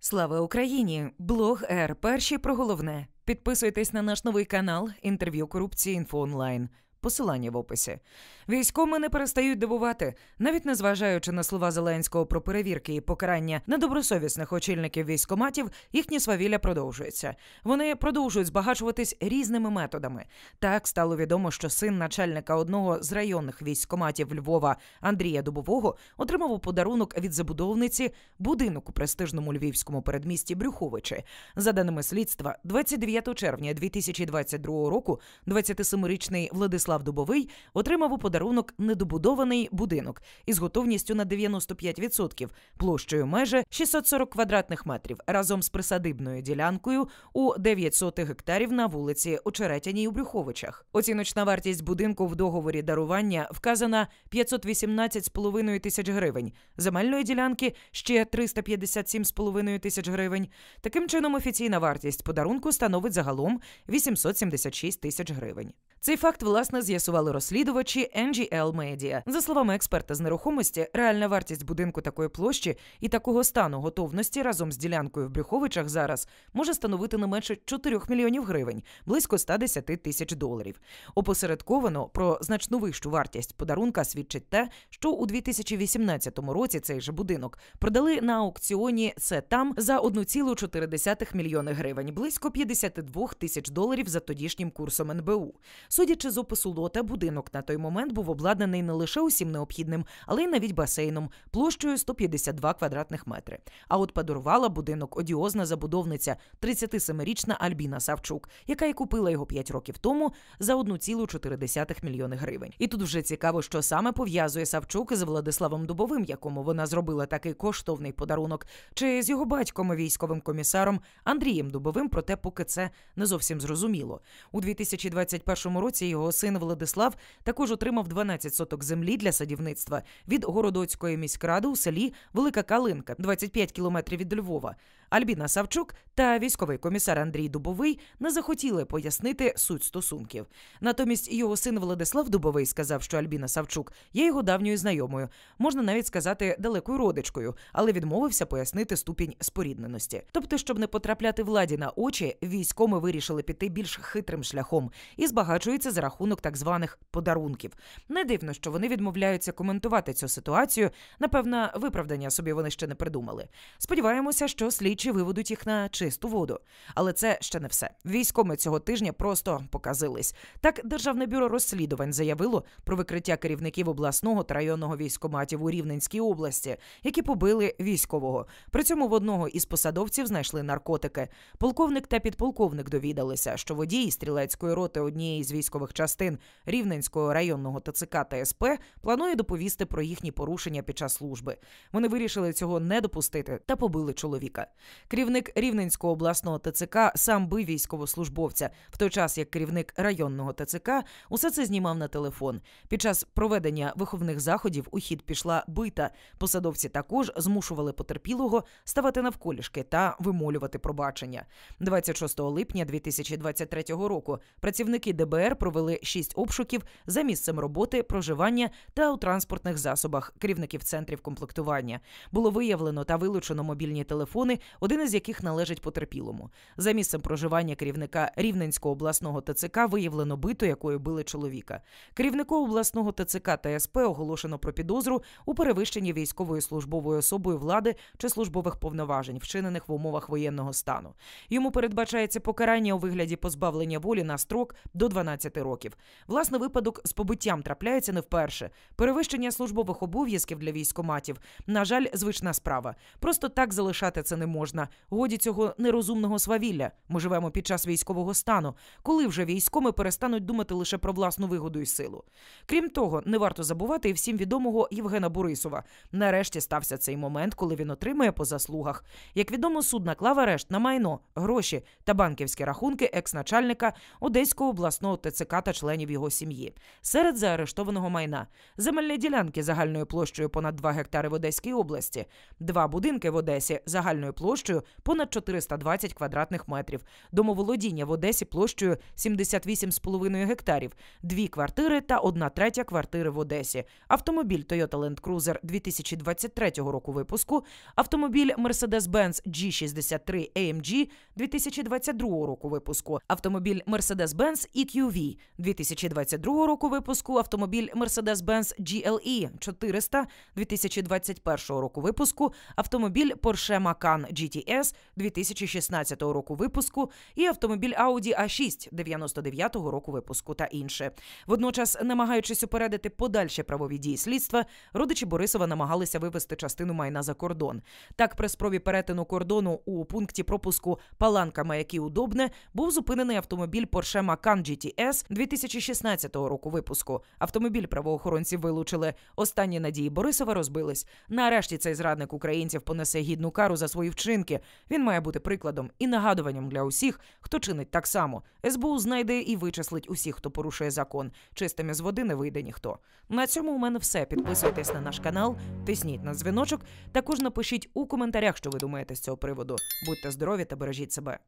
Слава Україні! Блог Р. Перші про головне. Підписуйтесь на наш новий канал «Інтерв'ю корупції. Інфо онлайн». Посилання в описі. Військові не перестають дивувати. Навіть незважаючи на слова Зеленського про перевірки і покарання недобросовісних очільників військкоматів, їхні свавілля продовжується. Вони продовжують збагачуватись різними методами. Так стало відомо, що син начальника одного з районних військкоматів Львова Андрія Дубового отримав у подарунок від забудовниці будинок у престижному львівському передмісті Брюховичі. За даними слідства, 29 червня 2022 року 27-річний Владислав Дубовий отримав у подарунок недобудований будинок із готовністю на 95% площею майже 640 квадратних метрів разом з присадибною ділянкою у 900 гектарів на вулиці Очеретяній у Брюховичах. Оціночна вартість будинку в договорі дарування вказана 518,5 тисяч гривень, земельної ділянки ще 357,5 тисяч гривень. Таким чином, офіційна вартість подарунку становить загалом 876 тисяч гривень. Цей факт, власне, з'ясували розслідувачі NGL Media. За словами експерта з нерухомості, реальна вартість будинку такої площі і такого стану готовності разом з ділянкою в Брюховичах зараз може становити не менше 4 мільйонів гривень, близько 110 тисяч доларів. Опосередковано про значну вищу вартість подарунка свідчить те, що у 2018 році цей же будинок продали на аукціоні C-TAM за 1,4 мільйони гривень, близько 52 тисяч доларів за тодішнім курсом НБУ. Судячи з опису лота, будинок на той момент був обладнаний не лише усім необхідним, але й навіть басейном, площею 152 квадратних метри. А от подарувала будинок одіозна забудовниця 37-річна Альбіна Савчук, яка й купила його 5 років тому за 1,4 мільйони гривень. І тут вже цікаво, що саме пов'язує Савчук із Владиславом Дубовим, якому вона зробила такий коштовний подарунок, чи з його батьком, військовим комісаром Андрієм Дубовим, проте поки це не зовсім зрозуміло. У 2021 році його син Владислав також отримав 12 соток землі для садівництва від Городоцької міськради у селі Велика Калинка, 25 кілометрів від Львова. Альбіна Савчук та військовий комісар Андрій Дубовий не захотіли пояснити суть стосунків. Натомість його син Владислав Дубовий сказав, що Альбіна Савчук є його давньою знайомою, можна навіть сказати далекою родичкою, але відмовився пояснити ступінь спорідненості. Тобто, щоб не потрапляти владі на очі, військові вирішили піти більш хитрим шляхом і збагачуються за рахунок так званих подарунків. Не дивно, що вони відмовляються коментувати цю ситуацію, напевно, виправдання собі вони ще не придумали. Сподіваємося, що слідчі виведуть їх на чисту воду. Але це ще не все. Військові цього тижня просто показились. Так, Державне бюро розслідувань заявило про викриття керівників обласного та районного військкоматів у Рівненській області, які побили військового. При цьому в одного із посадовців знайшли наркотики. Полковник та підполковник довідалися, що водій стрілецької роти однієї з військових частин Рівненського районного ТЦК та СП планує доповісти про їхні порушення під час служби. Вони вирішили цього не допустити та побили чоловіка. Керівник Рівненського обласного ТЦК сам бив військовослужбовця, в той час як керівник районного ТЦК усе це знімав на телефон. Під час проведення виховних заходів у хід пішла бита. Посадовці також змушували потерпілого ставати навколішки та вимолювати пробачення. 26 липня 2023 року працівники ДБР провели 6 обшуків за місцем роботи, проживання та у транспортних засобах керівників центрів комплектування. Було виявлено та вилучено мобільні телефони, один із яких належить потерпілому. За місцем проживання керівника Рівненського обласного ТЦК виявлено биту, якою били чоловіка. Керівнику обласного ТЦК та СП оголошено про підозру у перевищенні військовою службовою особою влади чи службових повноважень, вчинених в умовах воєнного стану. Йому передбачається покарання у вигляді позбавлення волі на строк до 12 років. Власне, випадок з побиттям трапляється не вперше. Перевищення службових обов'язків для військкоматів, на жаль, звична справа. Просто так залишати це не можна. Годі цього нерозумного свавілля. Ми живемо під час військового стану. Коли вже військові перестануть думати лише про власну вигоду і силу? Крім того, не варто забувати і всім відомого Євгена Борисова. Нарешті стався цей момент, коли він отримує по заслугах. Як відомо, суд наклав арешт на майно, гроші та банківські рахунки екс-начальника Одеського обласного ТЦК та членів його сім'ї. Серед заарештованого майна – земельні ділянки загальною площею понад 2 гектари в Одеській області, 2 будинки в Одесі загальною площею площею понад 420 квадратних метрів, домоволодіння в Одесі площею 78,5 гектарів, 2 квартири та 1/3 квартири в Одесі, автомобіль Toyota Land Cruiser 2023 року випуску, автомобіль Mercedes-Benz G63 AMG 2022 року випуску, автомобіль Mercedes-Benz EQV 2022 року випуску, автомобіль Mercedes-Benz GLE 400 2021 року випуску, автомобіль Porsche Macan GTS 2016 року випуску і автомобіль Audi A6 99 року випуску та інше. Водночас, намагаючись упередити подальші правові дії слідства, родичі Борисова намагалися вивезти частину майна за кордон. Так, при спробі перетину кордону у пункті пропуску Паланка Маяків-Удобне був зупинений автомобіль Porsche Macan GTS 2016 року випуску. Автомобіль правоохоронці вилучили. Останні надії Борисова розбились. Нарешті цей зрадник українців понесе гідну кару за свої вчинки. Він має бути прикладом і нагадуванням для усіх, хто чинить так само. СБУ знайде і вичислить усіх, хто порушує закон. Чистим із води не вийде ніхто. На цьому у мене все. Підписуйтесь на наш канал, тисніть на дзвіночок. Також напишіть у коментарях, що ви думаєте з цього приводу. Будьте здорові та бережіть себе.